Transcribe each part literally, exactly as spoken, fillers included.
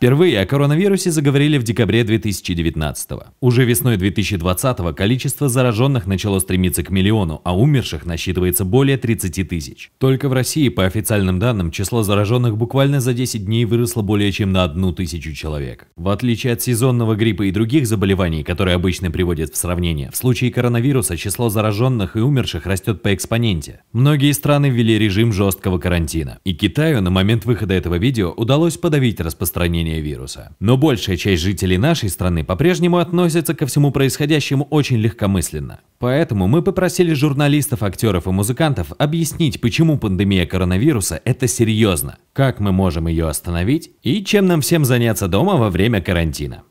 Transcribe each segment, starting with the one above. Впервые о коронавирусе заговорили в декабре две тысячи девятнадцатого. Уже весной две тысячи двадцатого количество зараженных начало стремиться к миллиону, а умерших насчитывается более тридцати тысяч. Только в России, по официальным данным, число зараженных буквально за десять дней выросло более чем на одну тысячу человек. В отличие от сезонного гриппа и других заболеваний, которые обычно приводят в сравнение, в случае коронавируса число зараженных и умерших растет по экспоненте. Многие страны ввели режим жесткого карантина. И Китаю на момент выхода этого видео удалось подавить распространение вируса. Но большая часть жителей нашей страны по-прежнему относится ко всему происходящему очень легкомысленно. Поэтому мы попросили журналистов, актеров и музыкантов объяснить, почему пандемия коронавируса – это серьезно, как мы можем ее остановить и чем нам всем заняться дома во время карантина.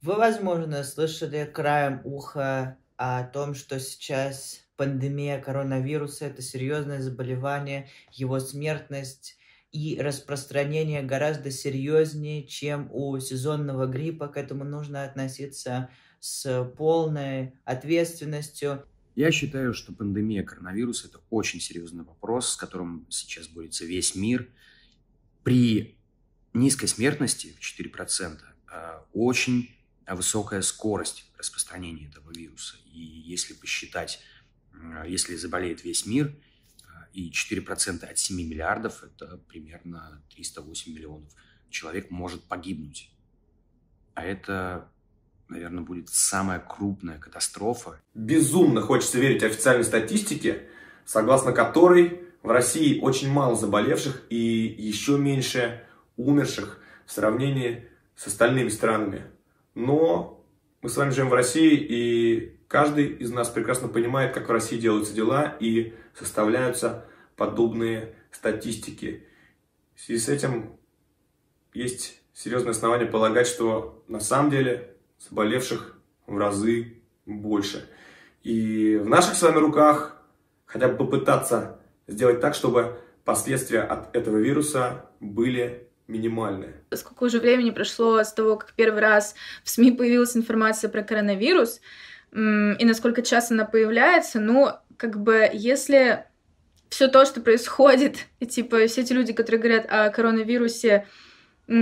Вы, возможно, слышали краем уха о том, что сейчас пандемия коронавируса – это серьезное заболевание, его смертность и распространение гораздо серьезнее, чем у сезонного гриппа. К этому нужно относиться с полной ответственностью. Я считаю, что пандемия коронавируса – это очень серьезный вопрос, с которым сейчас борется весь мир. При низкой смертности в четыре процента очень высокая скорость распространения этого вируса. И если посчитать, если заболеет весь мир, и четыре процента от семи миллиардов, это примерно триста восемь миллионов человек может погибнуть. А это, наверное, будет самая крупная катастрофа. Безумно хочется верить официальной статистике, согласно которой в России очень мало заболевших и еще меньше умерших в сравнении с остальными странами. Но мы с вами живем в России, и каждый из нас прекрасно понимает, как в России делаются дела и составляются подобные статистики. В связи с этим есть серьезное основание полагать, что на самом деле заболевших в разы больше. И в наших с вами руках хотя бы попытаться сделать так, чтобы последствия от этого вируса были минимальные. Сколько уже времени прошло с того, как первый раз в СМИ появилась информация про коронавирус, и насколько часто она появляется, ну, как бы, если все то, что происходит, и, типа, все эти люди, которые говорят о коронавирусе, как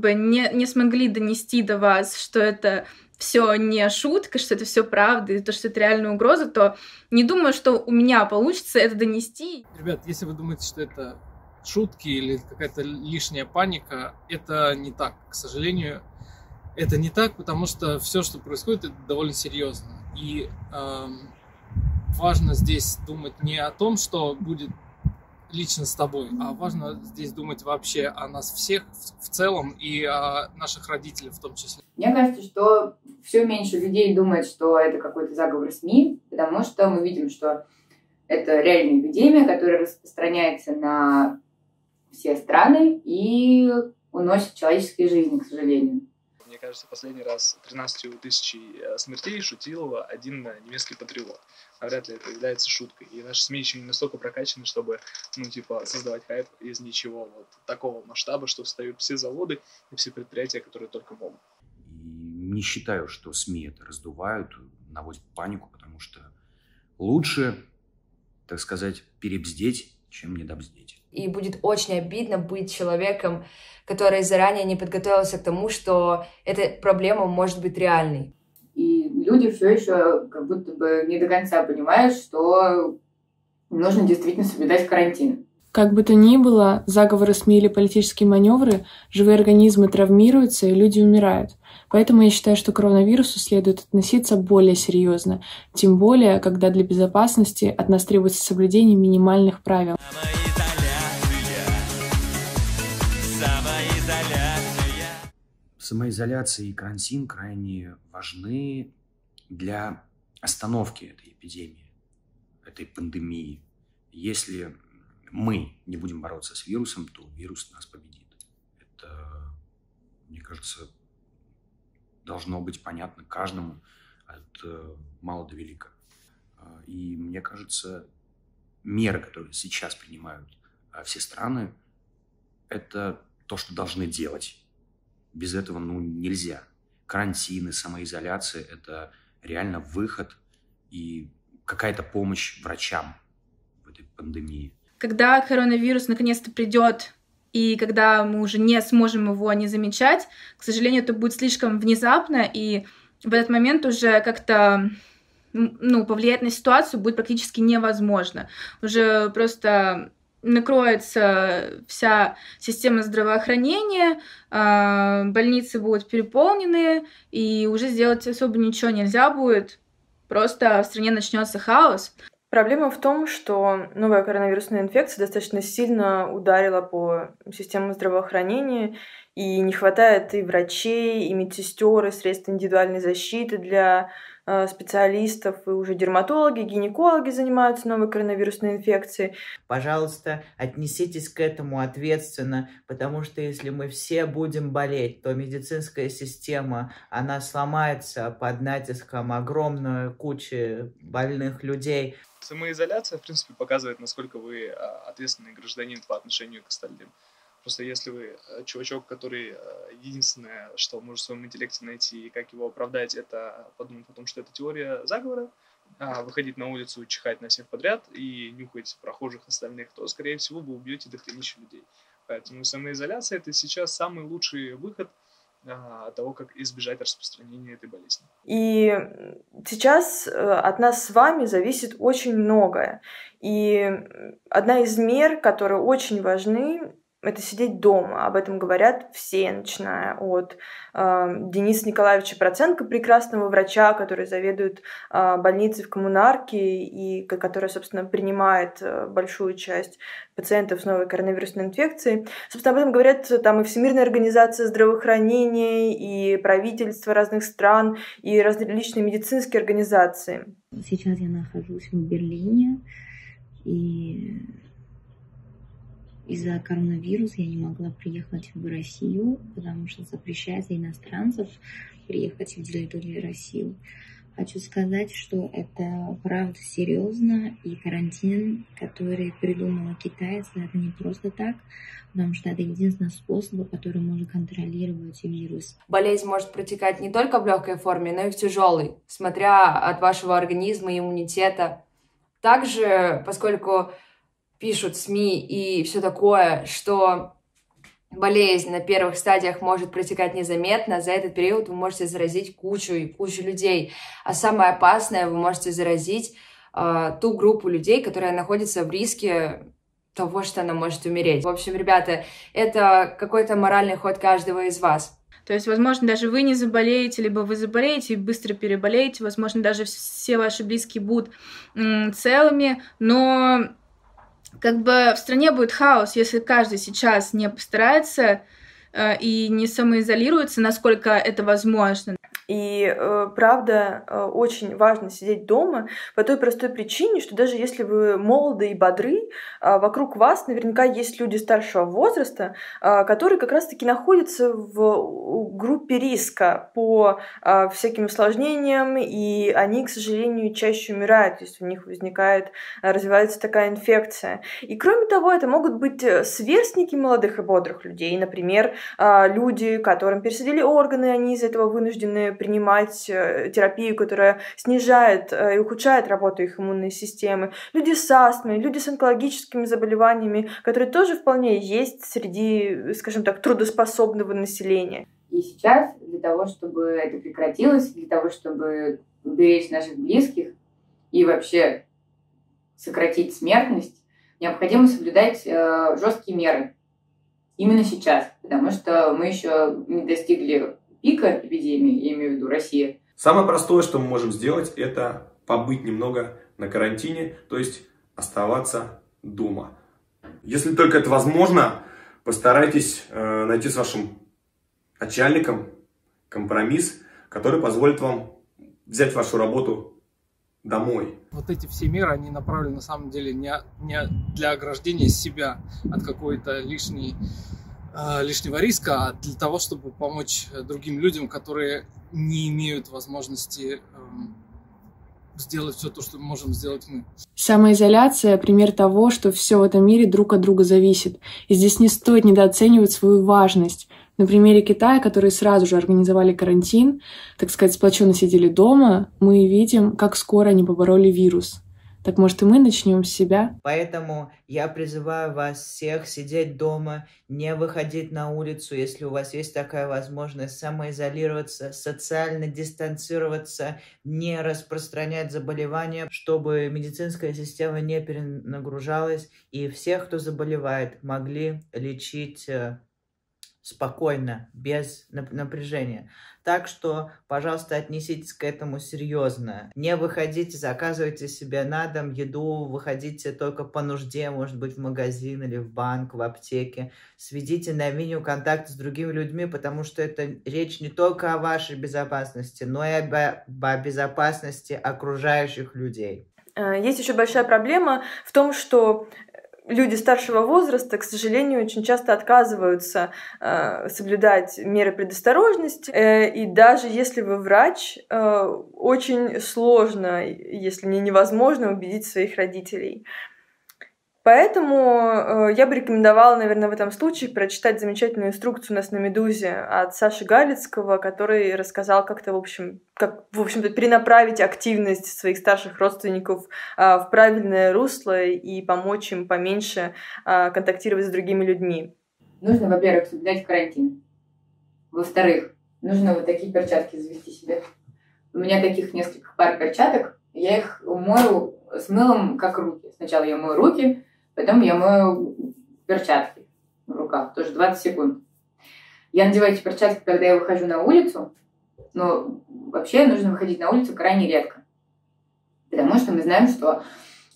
бы, не, не смогли донести до вас, что это все не шутка, что это все правда, и то, что это реальная угроза, то не думаю, что у меня получится это донести. Ребят, если вы думаете, что это шутки или какая-то лишняя паника, это не так, к сожалению. Это не так, потому что все, что происходит, это довольно серьезно. И э, важно здесь думать не о том, что будет лично с тобой, а важно здесь думать вообще о нас всех в целом и о наших родителях в том числе. Мне кажется, что все меньше людей думает, что это какой-то заговор СМИ, потому что мы видим, что это реальная эпидемия, которая распространяется на все страны и уносит человеческие жизни, к сожалению. Мне кажется, последний раз тринадцатью тысячами смертей шутил один немецкий патриот. А вряд ли это является шуткой. И наши СМИ еще не настолько прокачаны, чтобы, ну, типа, создавать хайп из ничего вот такого масштаба, что встают все заводы и все предприятия, которые только могут. Не считаю, что СМИ это раздувают, наводят панику, потому что лучше, так сказать, перебздеть, чем недобздеть. И будет очень обидно быть человеком, который заранее не подготовился к тому, что эта проблема может быть реальной. И люди все еще как будто бы не до конца понимают, что нужно действительно соблюдать карантин. Как бы то ни было, заговоры СМИ или политические маневры, живые организмы травмируются и люди умирают. Поэтому я считаю, что к коронавирусу следует относиться более серьезно, тем более, когда для безопасности от нас требуется соблюдение минимальных правил. Самоизоляция и карантин крайне важны для остановки этой эпидемии, этой пандемии. Если мы не будем бороться с вирусом, то вирус нас победит. Это, мне кажется, должно быть понятно каждому от мала до велика. И мне кажется, меры, которые сейчас принимают все страны, это то, что должны делать. без этого ну, нельзя. Карантины, самоизоляция – это реально выход и какая-то помощь врачам в этой пандемии. Когда коронавирус наконец-то придет, и когда мы уже не сможем его не замечать, к сожалению, это будет слишком внезапно, и в этот момент уже как-то ну, повлиять на ситуацию будет практически невозможно. Уже просто накроется вся система здравоохранения, больницы будут переполнены, и уже сделать особо ничего нельзя будет, просто в стране начнется хаос. Проблема в том, что новая коронавирусная инфекция достаточно сильно ударила по системе здравоохранения, и не хватает и врачей, и медсестер, и средств индивидуальной защиты для специалистов, и уже дерматологи, гинекологи занимаются новой коронавирусной инфекцией. Пожалуйста, отнеситесь к этому ответственно, потому что если мы все будем болеть, то медицинская система, она сломается под натиском огромной кучи больных людей. Самоизоляция, в принципе, показывает, насколько вы ответственный гражданин по отношению к остальным. Просто если вы чувачок, который единственное, что может в своем интеллекте найти и как его оправдать, это подумать о том, что это теория заговора, выходить на улицу, чихать на всех подряд и нюхать прохожих остальных, то, скорее всего, вы убьете до хренища людей. Поэтому самоизоляция – это сейчас самый лучший выход того, как избежать распространения этой болезни. И сейчас от нас с вами зависит очень многое. И одна из мер, которые очень важны, это сидеть дома. Об этом говорят все, начиная от э, Дениса Николаевича Проценко, прекрасного врача, который заведует э, больницей в коммунарке и который, собственно, принимает э, большую часть пациентов с новой коронавирусной инфекцией. Собственно, об этом говорят там и Всемирная организация здравоохранения, и правительства разных стран, и различные медицинские организации. Сейчас я нахожусь в Берлине, и из-за коронавируса я не могла приехать в Россию, потому что запрещается иностранцев приехать в территорию России. Хочу сказать, что это правда серьезно, и карантин, который придумала китайцы, это не просто так, потому что это единственный способ, который можно контролировать вирус. Болезнь может протекать не только в легкой форме, но и в тяжелой, смотря от вашего организма и иммунитета. Также, поскольку пишут СМИ и все такое, что болезнь на первых стадиях может протекать незаметно, за этот период вы можете заразить кучу и кучу людей. А самое опасное, вы можете заразить э, ту группу людей, которая находится в риске того, что она может умереть. В общем, ребята, это какой-то моральный ход каждого из вас. То есть, возможно, даже вы не заболеете, либо вы заболеете и быстро переболеете, возможно, даже все ваши близкие будут м- целыми, но как бы в стране будет хаос, если каждый сейчас не постарается э, и не самоизолируется, насколько это возможно. И, э, правда, э, очень важно сидеть дома по той простой причине, что даже если вы молоды и бодры, э, вокруг вас наверняка есть люди старшего возраста, э, которые как раз-таки находятся в группе риска по э, всяким осложнениям, и они, к сожалению, чаще умирают, если у них возникает, развивается такая инфекция. И, кроме того, это могут быть сверстники молодых и бодрых людей, например, э, люди, которым пересадили органы, они из-за этого вынуждены принимать терапию, которая снижает и ухудшает работу их иммунной системы. Люди с астмой, люди с онкологическими заболеваниями, которые тоже вполне есть среди, скажем так, трудоспособного населения. И сейчас для того, чтобы это прекратилось, для того, чтобы уберечь наших близких и вообще сократить смертность, необходимо соблюдать э, жесткие меры. Именно сейчас, потому что мы еще не достигли пика эпидемии, я имею в виду Россия. Самое простое, что мы можем сделать, это побыть немного на карантине, то есть оставаться дома. Если только это возможно, постарайтесь э, найти с вашим начальником компромисс, который позволит вам взять вашу работу домой. Вот эти все меры, они направлены на самом деле не, не для ограждения себя от какой-то лишней лишнего риска, а для того, чтобы помочь другим людям, которые не имеют возможности сделать все то, что можем сделать мы. Самоизоляция – пример того, что все в этом мире друг от друга зависит. И здесь не стоит недооценивать свою важность. На примере Китая, которые сразу же организовали карантин, так сказать, сплоченно сидели дома, мы видим, как скоро они побороли вирус. Так, может, и мы начнем с себя? Поэтому я призываю вас всех сидеть дома, не выходить на улицу, если у вас есть такая возможность, самоизолироваться, социально дистанцироваться, не распространять заболевания, чтобы медицинская система не перенагружалась, и всех, кто заболевает, могли лечить спокойно, без напряжения. Так что, пожалуйста, отнеситесь к этому серьезно. Не выходите, заказывайте себе на дом еду, выходите только по нужде, может быть, в магазин или в банк, в аптеке. Сведите на минимум контакт с другими людьми, потому что это речь не только о вашей безопасности, но и о безопасности окружающих людей. Есть еще большая проблема в том, что люди старшего возраста, к сожалению, очень часто отказываются э, соблюдать меры предосторожности. Э, и даже если вы врач, э, очень сложно, если не невозможно, убедить своих родителей. Поэтому э, я бы рекомендовала, наверное, в этом случае прочитать замечательную инструкцию у нас на «Медузе» от Саши Галицкого, который рассказал как-то, в общем, как, в общем-то, перенаправить активность своих старших родственников э, в правильное русло и помочь им поменьше э, контактировать с другими людьми. Нужно, во-первых, соблюдать карантин. Во-вторых, нужно вот такие перчатки завести себе. У меня таких несколько пар перчаток, я их мою с мылом, как руки. Сначала я мою руки, потом я мою перчатки в руках, тоже двадцать секунд. Я надеваю эти перчатки, когда я выхожу на улицу, но вообще нужно выходить на улицу крайне редко, потому что мы знаем, что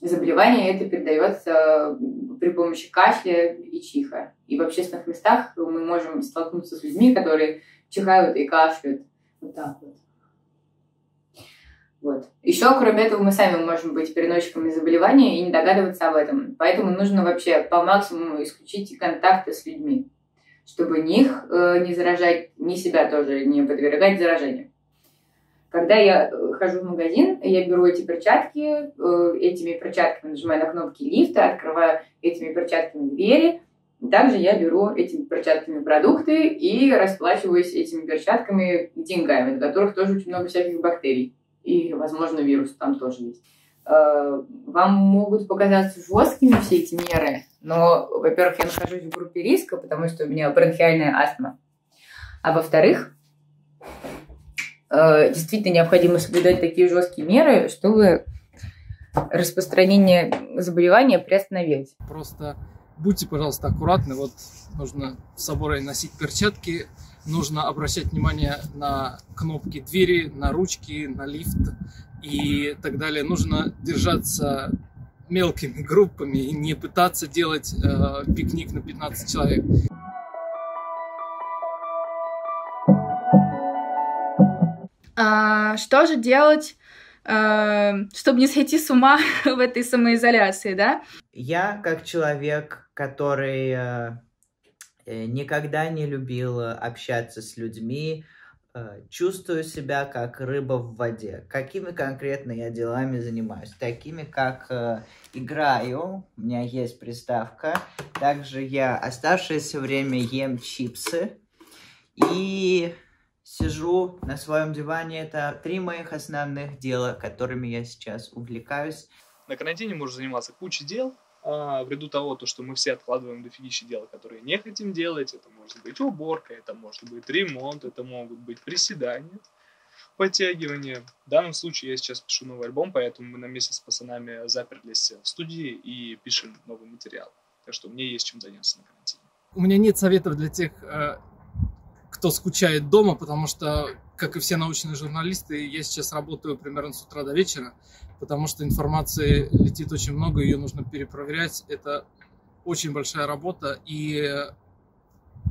заболевание это передается при помощи кашля и чиха. И в общественных местах мы можем столкнуться с людьми, которые чихают и кашляют вот так вот. Вот. Еще, кроме этого, мы сами можем быть переносчиками заболевания и не догадываться об этом. Поэтому нужно вообще по максимуму исключить контакты с людьми, чтобы них э, не заражать, ни себя тоже не подвергать заражению. Когда я хожу в магазин, я беру эти перчатки, э, этими перчатками нажимаю на кнопки лифта, открываю этими перчатками двери. Также я беру этими перчатками продукты и расплачиваюсь этими перчатками деньгами, от которых тоже очень много всяких бактерий. И, возможно, вирус там тоже есть. Вам могут показаться жесткими все эти меры, но, во-первых, я нахожусь в группе риска, потому что у меня бронхиальная астма. А во-вторых, действительно необходимо соблюдать такие жесткие меры, чтобы распространение заболевания приостановилось. Просто будьте, пожалуйста, аккуратны. Вот нужно с собой носить перчатки, нужно обращать внимание на кнопки двери, на ручки, на лифт и так далее. Нужно держаться мелкими группами и не пытаться делать э, пикник на пятнадцать человек. А, что же делать, чтобы не сойти с ума в этой самоизоляции, да? Я, как человек, который никогда не любил общаться с людьми, чувствую себя как рыба в воде. Какими конкретно я делами занимаюсь? Такими, как играю, у меня есть приставка, также я оставшееся время ем чипсы и сижу на своем диване. Это три моих основных дела, которыми я сейчас увлекаюсь. На карантине можно заниматься кучей дел, а ввиду того, то, что мы все откладываем дофигища дела, которые не хотим делать. Это может быть уборка, это может быть ремонт, это могут быть приседания, подтягивания. В данном случае я сейчас пишу новый альбом, поэтому мы на месяц с пацанами заперлись в студии и пишем новый материал. Так что мне есть чем заняться на карантине. У меня нет советов для тех, кто скучает дома, потому что, как и все научные журналисты, я сейчас работаю примерно с утра до вечера, потому что информации летит очень много, ее нужно перепроверять. Это очень большая работа, и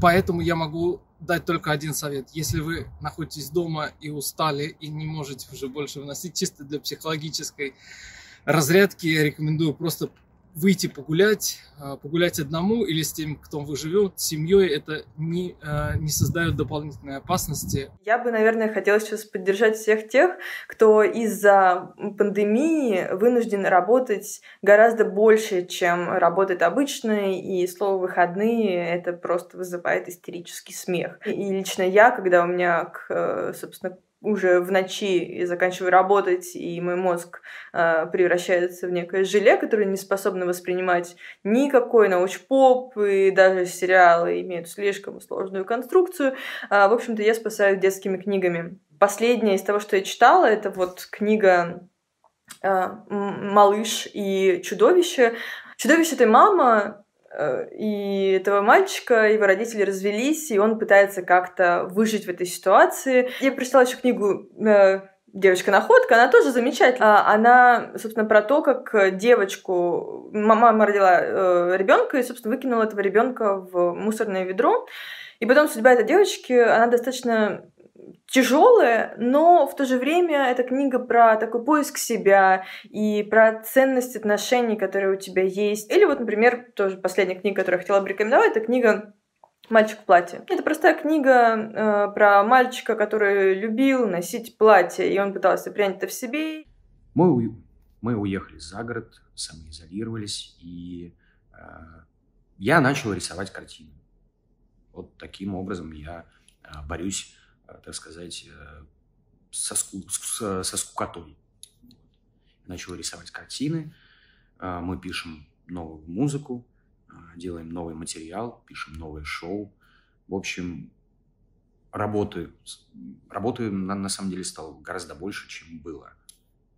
поэтому я могу дать только один совет. Если вы находитесь дома и устали, и не можете уже больше вносить, чисто для психологической разрядки, я рекомендую просто выйти погулять, погулять одному или с тем, кто вы живет, с семьей, это не, не создает дополнительной опасности. Я бы, наверное, хотела сейчас поддержать всех тех, кто из-за пандемии вынужден работать гораздо больше, чем работает обычно, и слово «выходные» это просто вызывает истерический смех. И лично я, когда у меня, собственно, уже в ночи я заканчиваю работать, и мой мозг э, превращается в некое желе, которое не способно воспринимать никакой научпоп, и даже сериалы имеют слишком сложную конструкцию. Э, в общем-то, я спасаю детскими книгами. Последняя из того, что я читала, это вот книга э, «Малыш и чудовище». Чудовище — это мама и этого мальчика, его родители развелись, и он пытается как-то выжить в этой ситуации. Я прочитала еще книгу «Девочка-находка», она тоже замечательная. Она, собственно, про то, как девочку... Мама родила ребенка и, собственно, выкинула этого ребенка в мусорное ведро. И потом судьба этой девочки, она достаточно тяжелая, но в то же время эта книга про такой поиск себя и про ценность отношений, которые у тебя есть. Или вот, например, тоже последняя книга, которую я хотела бы рекомендовать, это книга «Мальчик в платье». Это простая книга э, про мальчика, который любил носить платье, и он пытался принять это в себе. Мы, у... Мы уехали за город, самоизолировались, и э, я начал рисовать картины. Вот таким образом я э, борюсь, так сказать, со, ску... со скукотой. Начал рисовать картины, мы пишем новую музыку, делаем новый материал, пишем новое шоу. В общем, работы, работы на, на самом деле стало гораздо больше, чем было.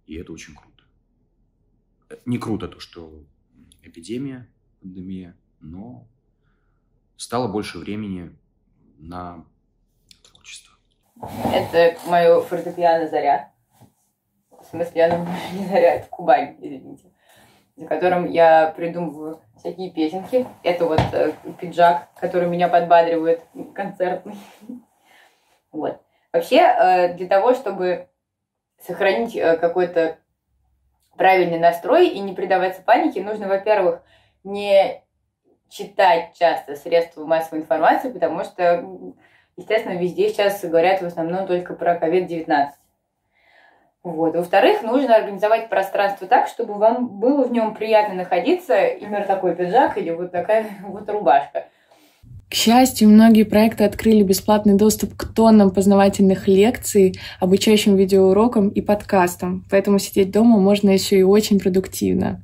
И это очень круто. Не круто то, что эпидемия, пандемия, но стало больше времени на... Это мое фортепиано «Заря». В смысле, оно не «Заря», это «Кубань», извините. За которым я придумываю всякие песенки. Это вот э, пиджак, который меня подбадривает, концертный. Вот. Вообще, э, для того, чтобы сохранить э, какой-то правильный настрой и не предаваться панике, нужно, во-первых, не читать часто средства массовой информации, потому что... Естественно, везде сейчас говорят в основном только про ковид девятнадцать. Вот. Во-вторых, нужно организовать пространство так, чтобы вам было в нем приятно находиться. Например, такой пиджак или вот такая вот рубашка. К счастью, многие проекты открыли бесплатный доступ к тоннам познавательных лекций, обучающим видеоурокам и подкастам. Поэтому сидеть дома можно еще и очень продуктивно.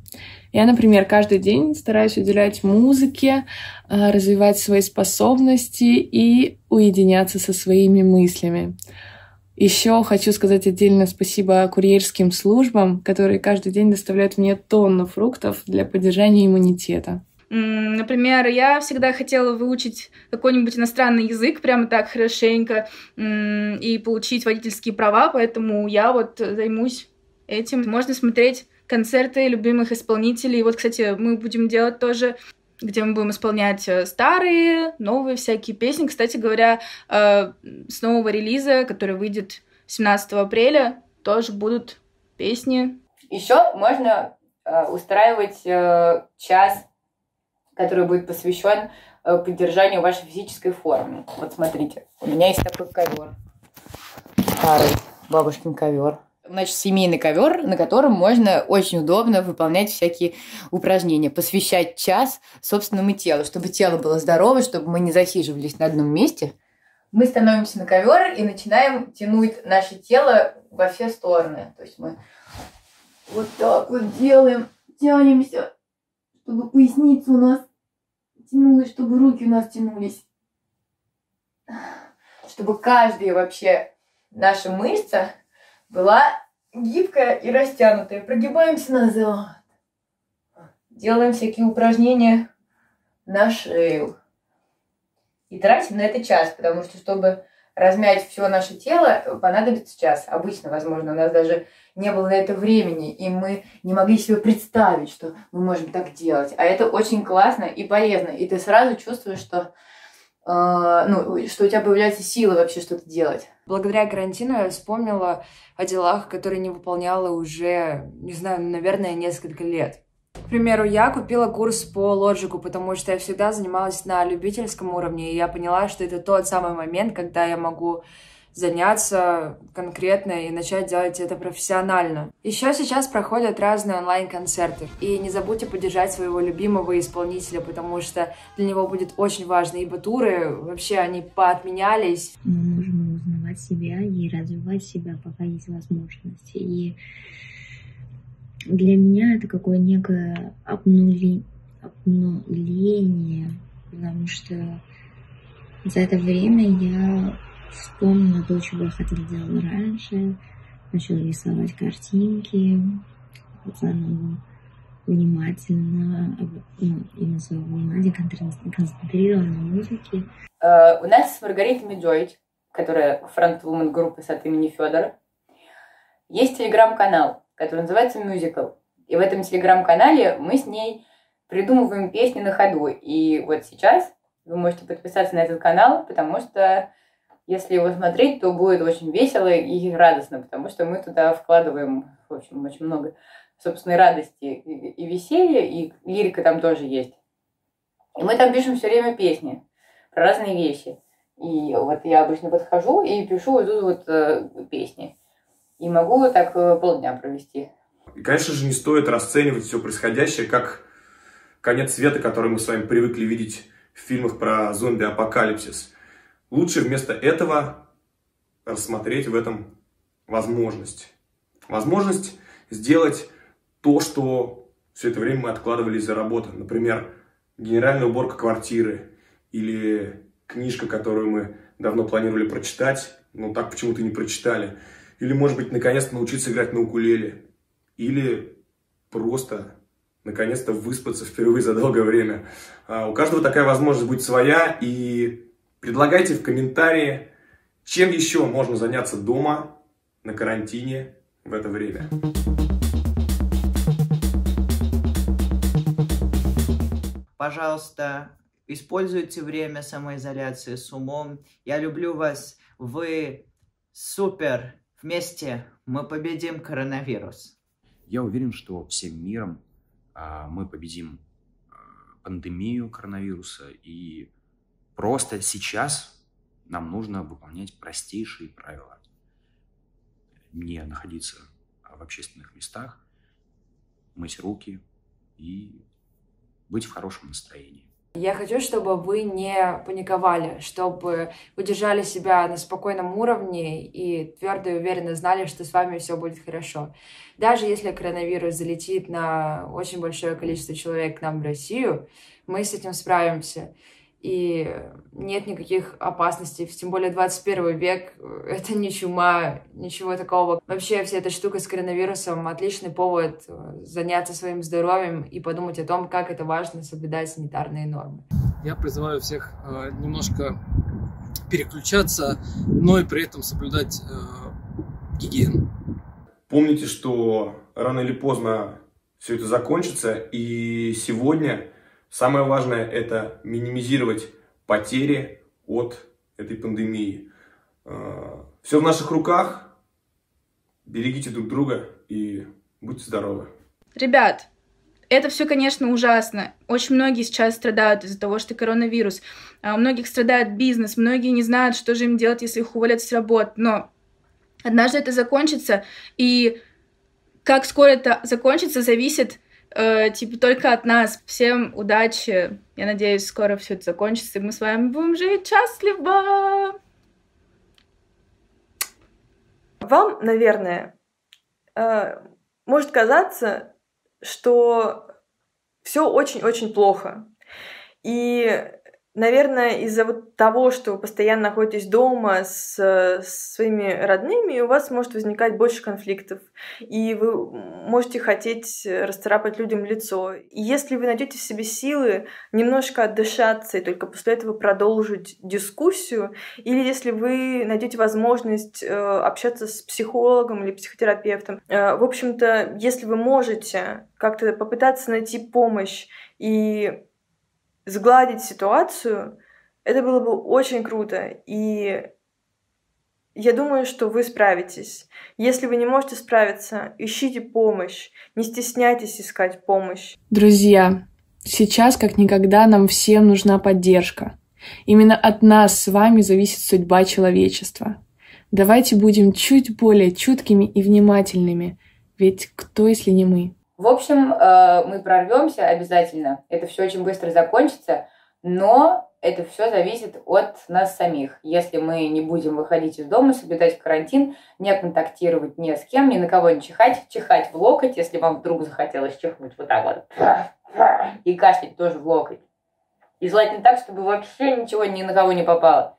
Я, например, каждый день стараюсь уделять музыке, развивать свои способности и уединяться со своими мыслями. Еще хочу сказать отдельно спасибо курьерским службам, которые каждый день доставляют мне тонну фруктов для поддержания иммунитета. Например, я всегда хотела выучить какой-нибудь иностранный язык прямо так хорошенько и получить водительские права, поэтому я вот займусь этим. Можно смотреть концерты любимых исполнителей. Вот, кстати, мы будем делать тоже, где мы будем исполнять старые, новые всякие песни. Кстати говоря, с нового релиза, который выйдет семнадцатого апреля, тоже будут песни. Еще можно устраивать час, который будет посвящен поддержанию вашей физической формы. Вот смотрите, у меня есть такой ковер. Старый бабушкин ковер. Значит, семейный ковер, на котором можно очень удобно выполнять всякие упражнения, посвящать час собственному телу, чтобы тело было здорово, чтобы мы не засиживались на одном месте. Мы становимся на ковер и начинаем тянуть наше тело во все стороны. То есть мы вот так вот делаем, тянемся, чтобы поясница у нас тянулась, чтобы руки у нас тянулись. Чтобы каждая вообще наша мышца была гибкая и растянутая. Прогибаемся назад. Делаем всякие упражнения на шею. И тратим на это час, потому что, чтобы размять все наше тело, понадобится час. Обычно, возможно, у нас даже не было на это времени, и мы не могли себе представить, что мы можем так делать. А это очень классно и полезно. И ты сразу чувствуешь, что... Ну, что у тебя появляется сила вообще что-то делать. Благодаря карантину я вспомнила о делах, которые не выполняла уже, не знаю, наверное, несколько лет. К примеру, я купила курс по лоджику, потому что я всегда занималась на любительском уровне, и я поняла, что это тот самый момент, когда я могу заняться конкретно и начать делать это профессионально. Еще сейчас проходят разные онлайн-концерты. И не забудьте поддержать своего любимого исполнителя, потому что для него будет очень важно, ибо туры вообще они поотменялись. Мы нужно узнавать себя и развивать себя, пока есть возможность. И для меня это какое некое обнули... обнуление, потому что за это время я вспомнила то, чего я хотела делать раньше, начала рисовать картинки, заново внимательно и на своего внимания концентрировала на музыке. У нас с Маргаритой Меджоич, которая фронтвумен группы с от имени Федора, есть телеграм-канал, который называется «Мюзикл». И в этом телеграм-канале мы с ней придумываем песни на ходу. И вот сейчас вы можете подписаться на этот канал, потому что если его смотреть, то будет очень весело и радостно, потому что мы туда вкладываем, в общем, очень много собственной радости и веселья, и лирика там тоже есть. И мы там пишем все время песни про разные вещи. И вот я обычно подхожу и пишу вот тут вот песни. И могу так полдня провести. И, конечно же, не стоит расценивать все происходящее как конец света, который мы с вами привыкли видеть в фильмах про зомби-апокалипсис. Лучше вместо этого рассмотреть в этом возможность. Возможность сделать то, что все это время мы откладывали из-за работы. Например, генеральная уборка квартиры или книжка, которую мы давно планировали прочитать, но так почему-то не прочитали. Или, может быть, наконец-то научиться играть на укулеле. Или просто наконец-то выспаться впервые за долгое время. У каждого такая возможность будет своя, и предлагайте в комментарии, чем еще можно заняться дома, на карантине в это время. Пожалуйста, используйте время самоизоляции с умом. Я люблю вас. Вы супер. Вместе мы победим коронавирус. Я уверен, что всем миром мы победим пандемию коронавируса, и просто сейчас нам нужно выполнять простейшие правила. Не находиться в общественных местах, мыть руки и быть в хорошем настроении. Я хочу, чтобы вы не паниковали, чтобы вы держали себя на спокойном уровне и твердо и уверенно знали, что с вами все будет хорошо. Даже если коронавирус залетит на очень большое количество человек к нам в Россию, мы с этим справимся. И нет никаких опасностей, тем более двадцать первый век, это не чума, ничего такого. Вообще вся эта штука с коронавирусом — отличный повод заняться своим здоровьем и подумать о том, как это важно соблюдать санитарные нормы. Я призываю всех э, немножко переключаться, но и при этом соблюдать э, гигиену. Помните, что рано или поздно все это закончится, и сегодня самое важное – это минимизировать потери от этой пандемии. Все в наших руках. Берегите друг друга и будьте здоровы. Ребят, это все, конечно, ужасно. Очень многие сейчас страдают из-за того, что коронавирус. У многих страдает бизнес, многие не знают, что же им делать, если их уволят с работ. Но однажды это закончится, и как скоро это закончится, зависит Э, типа только от нас. Всем удачи. Я надеюсь, скоро все это закончится, и мы с вами будем жить счастливо. Вам, наверное, э, может казаться, что все очень-очень плохо. И, наверное, из-за вот того, что вы постоянно находитесь дома с, с своими родными, у вас может возникать больше конфликтов, и вы можете хотеть расцарапать людям лицо. И если вы найдете в себе силы немножко отдышаться и только после этого продолжить дискуссию, или если вы найдете возможность э, общаться с психологом или психотерапевтом, э, в общем-то, если вы можете как-то попытаться найти помощь и сгладить ситуацию, это было бы очень круто. И Я думаю, что вы справитесь. Если вы не можете справиться, ищите помощь. Не стесняйтесь искать помощь. Друзья, сейчас как никогда нам всем нужна поддержка. Именно от нас с вами зависит судьба человечества. Давайте будем чуть более чуткими и внимательными. Ведь кто, если не мы? В общем, мы прорвемся обязательно. Это все очень быстро закончится. Но это все зависит от нас самих. Если мы не будем выходить из дома, соблюдать карантин, не контактировать ни с кем, ни на кого не чихать, чихать в локоть, если вам вдруг захотелось чихнуть вот так вот. И кашлять тоже в локоть. И желательно так, чтобы вообще ничего ни на кого не попало.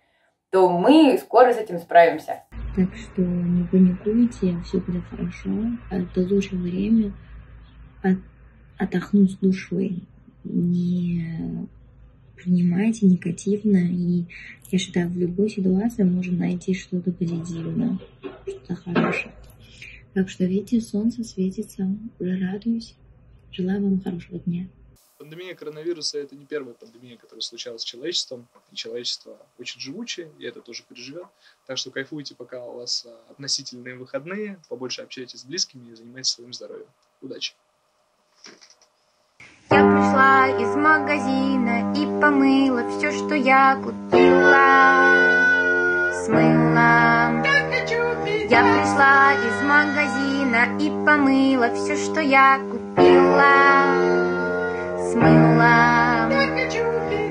То мы скоро с этим справимся. Так что не паникуйте, все будет хорошо. Это лучшее время от... отдохнуть душой. Не... принимайте негативно, и я считаю, в любой ситуации можно найти что-то позитивное, что-то хорошее. Так что, видите, солнце светится, уже радуюсь. Желаю вам хорошего дня. Пандемия коронавируса – это не первая пандемия, которая случалась с человечеством. И человечество очень живучее, и это тоже переживет. Так что кайфуйте, пока у вас относительные выходные, побольше общайтесь с близкими и занимайтесь своим здоровьем. Удачи! Я пришла из магазина и помыла все, что я купила, смыла. Я пришла из магазина и помыла все, что я купила, смыла.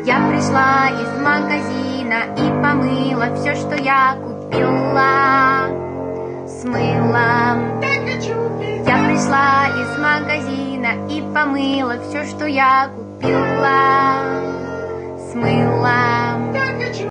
Я пришла из магазина и помыла все, что я купила, смыла. Я пришла из магазина и помыла все, что я купила, смыла.